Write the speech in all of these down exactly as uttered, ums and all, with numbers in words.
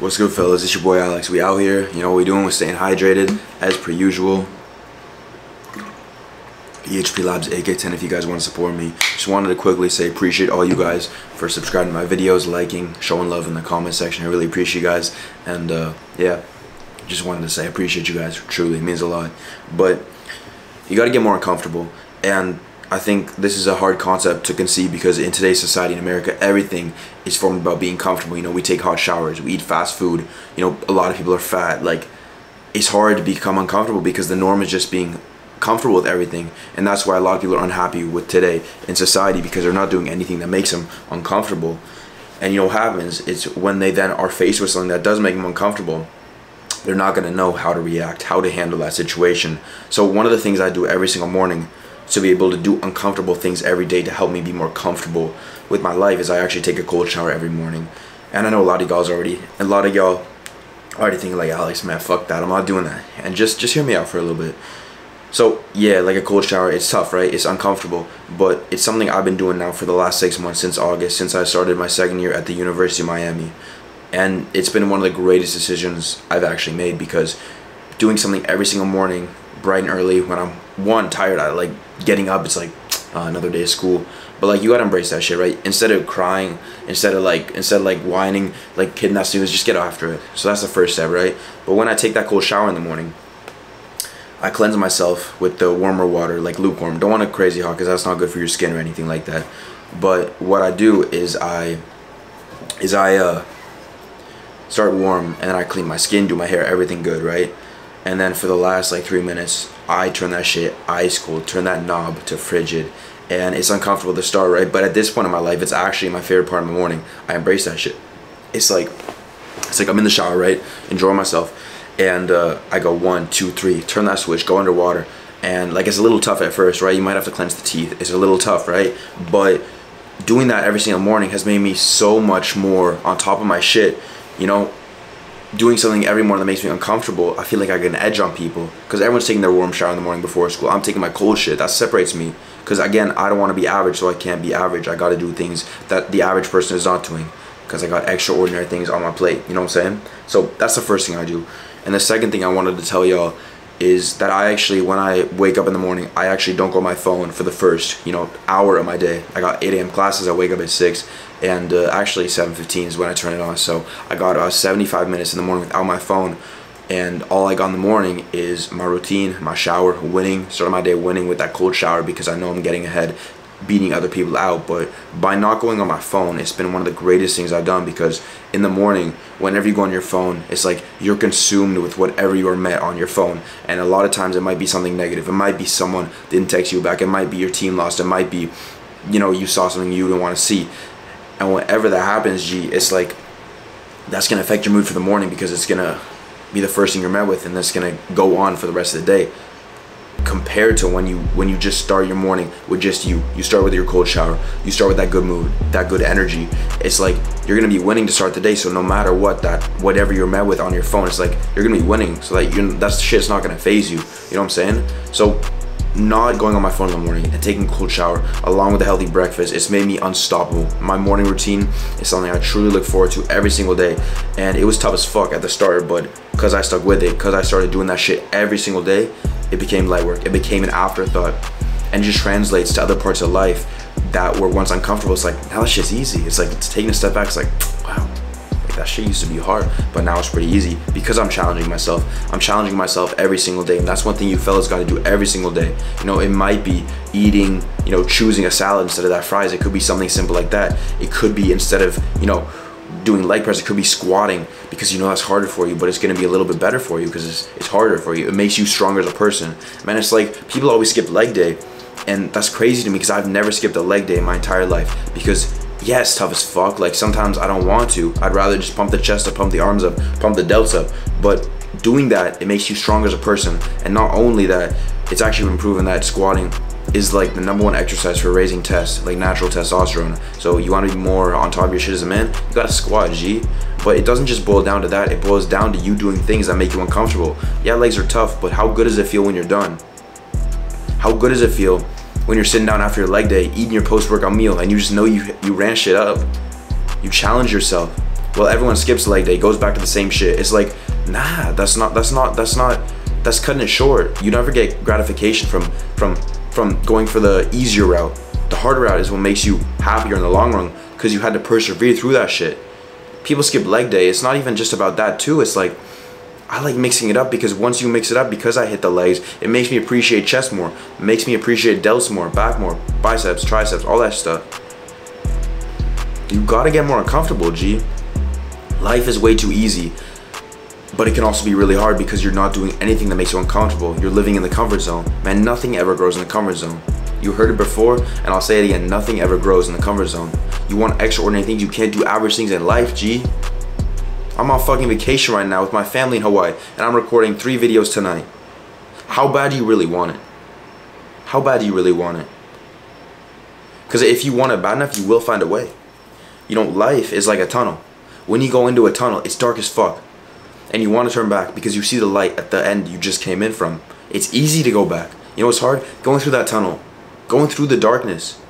What's good, fellas? It's your boy Alex. We out here. You know what we doing? We're staying hydrated as per usual. E H P Labs A K ten if you guys want to support me. Just wanted to quickly say appreciate all you guys for subscribing to my videos, liking, showing love in the comment section. I really appreciate you guys. And uh, yeah, just wanted to say I appreciate you guys. Truly, it means a lot. But you got to get more uncomfortable. And I think this is a hard concept to conceive because in today's society in America, everything is formed about being comfortable. You know, we take hot showers, we eat fast food. You know, a lot of people are fat. Like, it's hard to become uncomfortable because the norm is just being comfortable with everything. And that's why a lot of people are unhappy with today in society because they're not doing anything that makes them uncomfortable. And you know what happens? It's when they then are faced with something that does make them uncomfortable, they're not going to know how to react, how to handle that situation. So one of the things I do every single morning to be able to do uncomfortable things every day to help me be more comfortable with my life is I actually take a cold shower every morning. And I know a lot of y'all's already, a lot of y'all already think like, Alex, man, fuck that, I'm not doing that. And just, just hear me out for a little bit. So yeah, like a cold shower, it's tough, right? It's uncomfortable, but it's something I've been doing now for the last six months since August, since I started my second year at the University of Miami. And it's been one of the greatest decisions I've actually made because doing something every single morning, bright and early, when I'm one tired, I like getting up, it's like uh, another day of school. But like, you gotta embrace that shit, right? Instead of crying, instead of like instead of like whining, like hitting that snooze, just get after it. So that's the first step, right? But when I take that cold shower in the morning, I cleanse myself with the warmer water, like lukewarm. Don't want it crazy hot because that's not good for your skin or anything like that. But what I do is I is I uh, start warm and then I clean my skin, do my hair, everything good, right? And then for the last like three minutes, I turn that shit ice cold, turn that knob to frigid. And it's uncomfortable to start, right? But at this point in my life, it's actually my favorite part of my morning. I embrace that shit. It's like, it's like I'm in the shower, right? Enjoy myself. And uh, I go one, two, three, turn that switch, go underwater. And like, it's a little tough at first, right? You might have to cleanse the teeth. It's a little tough, right? But doing that every single morning has made me so much more on top of my shit, you know? Doing something every morning that makes me uncomfortable, I feel like I get an edge on people because everyone's taking their warm shower in the morning before school. I'm taking my cold shit. That separates me because, again, I don't want to be average, so I can't be average. I got to do things that the average person is not doing because I got extraordinary things on my plate. You know what I'm saying? So that's the first thing I do. And the second thing I wanted to tell y'all is that I actually, when I wake up in the morning, I actually don't go on my phone for the first, you know, hour of my day. I got eight a m classes, I wake up at six, and uh, actually seven fifteen is when I turn it on. So I got about seventy-five minutes in the morning without my phone, and all I got in the morning is my routine, my shower, winning, starting my day winning with that cold shower because I know I'm getting ahead, beating other people out. But by not going on my phone, it's been one of the greatest things I've done because in the morning, whenever you go on your phone, it's like you're consumed with whatever you're met on your phone. And a lot of times it might be something negative. It might be someone didn't text you back. It might be your team lost. It might be, you know, you saw something you didn't want to see. And whenever that happens, G, it's like that's going to affect your mood for the morning because it's going to be the first thing you're met with and that's going to go on for the rest of the day. Compared to when you when you just start your morning with just you you start with your cold shower, you start with that good mood, that good energy. It's like you're gonna be winning to start the day, so no matter what, that whatever you're met with on your phone, it's like you're gonna be winning, so that you that's shit's not gonna phase you. You know what I'm saying? So not going on my phone in the morning and taking a cold shower along with a healthy breakfast, it's made me unstoppable. My morning routine is something I truly look forward to every single day, and it was tough as fuck at the start, but because I stuck with it, because I started doing that shit every single day, it became light work. It became an afterthought and just translates to other parts of life that were once uncomfortable. It's like, now that shit's easy. It's like, it's taking a step back. It's like, wow, like that shit used to be hard, but now it's pretty easy because I'm challenging myself. I'm challenging myself every single day. And that's one thing you fellas got to do every single day. You know, it might be eating, you know, choosing a salad instead of that fries. It could be something simple like that. It could be instead of, you know, doing leg press, it could be squatting because you know that's harder for you, but it's going to be a little bit better for you because it's, it's harder for you. It makes you stronger as a person. Man, it's like people always skip leg day, and that's crazy to me because I've never skipped a leg day in my entire life because, yeah, it's tough as fuck. Like sometimes I don't want to. I'd rather just pump the chest up, pump the arms up, pump the delts up. But doing that, it makes you stronger as a person. And not only that, it's actually been proven that squatting is like the number one exercise for raising test, like natural testosterone. So you want to be more on top of your shit as a man, you gotta squat, G. But it doesn't just boil down to that, it boils down to you doing things that make you uncomfortable. Yeah, legs are tough, but how good does it feel when you're done? How good does it feel when you're sitting down after your leg day, eating your post-workout meal, and you just know you, you ran shit up? You challenge yourself. well, everyone skips leg day, goes back to the same shit. It's like, nah, that's not, that's not, that's not, that's cutting it short. You never get gratification from, from, from going for the easier route. The harder route is what makes you happier in the long run, because you had to persevere through that shit. People skip leg day. It's not even just about that too. It's like, I like mixing it up, because once you mix it up, because I hit the legs, it makes me appreciate chest more. It makes me appreciate delts more, back more, biceps, triceps, all that stuff. You gotta get more uncomfortable, G. Life is way too easy, but it can also be really hard because you're not doing anything that makes you uncomfortable. You're living in the comfort zone. Man, nothing ever grows in the comfort zone. You heard it before, and I'll say it again, nothing ever grows in the comfort zone. You want extraordinary things, you can't do average things in life, G. I'm on fucking vacation right now with my family in Hawaii, and I'm recording three videos tonight. How bad do you really want it? How bad do you really want it? Because if you want it bad enough, you will find a way. You know, life is like a tunnel. When you go into a tunnel, it's dark as fuck, and you want to turn back because you see the light at the end you just came in from. It's easy to go back. You know what's hard? Going through that tunnel, going through the darkness.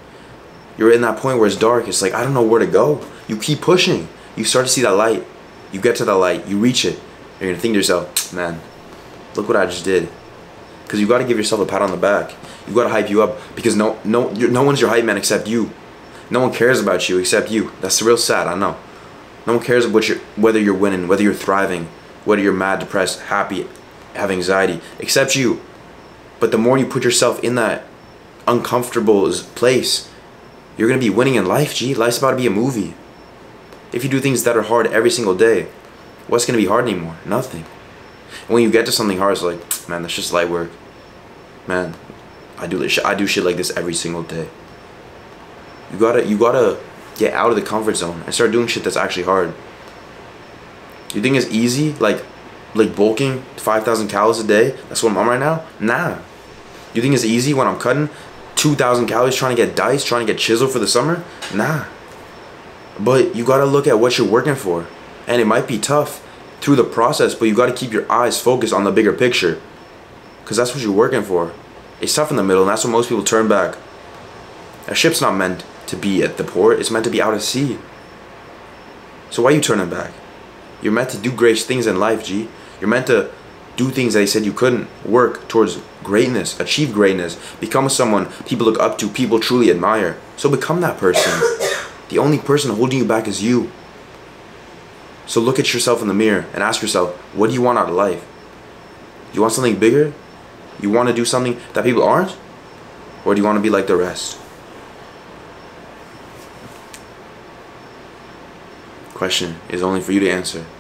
You're in that point where it's dark. It's like, I don't know where to go. You keep pushing. You start to see that light. You get to that light, you reach it, and you're gonna think to yourself, man, look what I just did. Because you gotta give yourself a pat on the back. You gotta hype you up, because no, no, no one's your hype man except you. No one cares about you except you. That's real sad, I know. No one cares about you, whether you're winning, whether you're thriving, whether you're mad, depressed, happy, have anxiety, except you. But the more you put yourself in that uncomfortable place, you're gonna be winning in life, G. Life's about to be a movie. If you do things that are hard every single day, what's going to be hard anymore? Nothing. And when you get to something hard, it's like, man, that's just light work. Man, I do this, I do shit like this every single day. You gotta, you gotta get out of the comfort zone and start doing shit that's actually hard. You think it's easy? Like, like bulking five thousand calories a day? That's what I'm on right now? Nah. You think it's easy when I'm cutting two thousand calories trying to get diced, trying to get chiseled for the summer? Nah. But you gotta look at what you're working for. And it might be tough through the process, but you gotta keep your eyes focused on the bigger picture. Because that's what you're working for. It's tough in the middle, and that's what most people turn back. A ship's not meant to be at the port, it's meant to be out at sea. So why are you turning back? You're meant to do great things in life, G. You're meant to do things that they said you couldn't. Work towards greatness, achieve greatness, become someone people look up to, people truly admire. So become that person. The only person holding you back is you. So look at yourself in the mirror and ask yourself, what do you want out of life? You want something bigger? You want to do something that people aren't? Or do you want to be like the rest? Question is only for you to answer.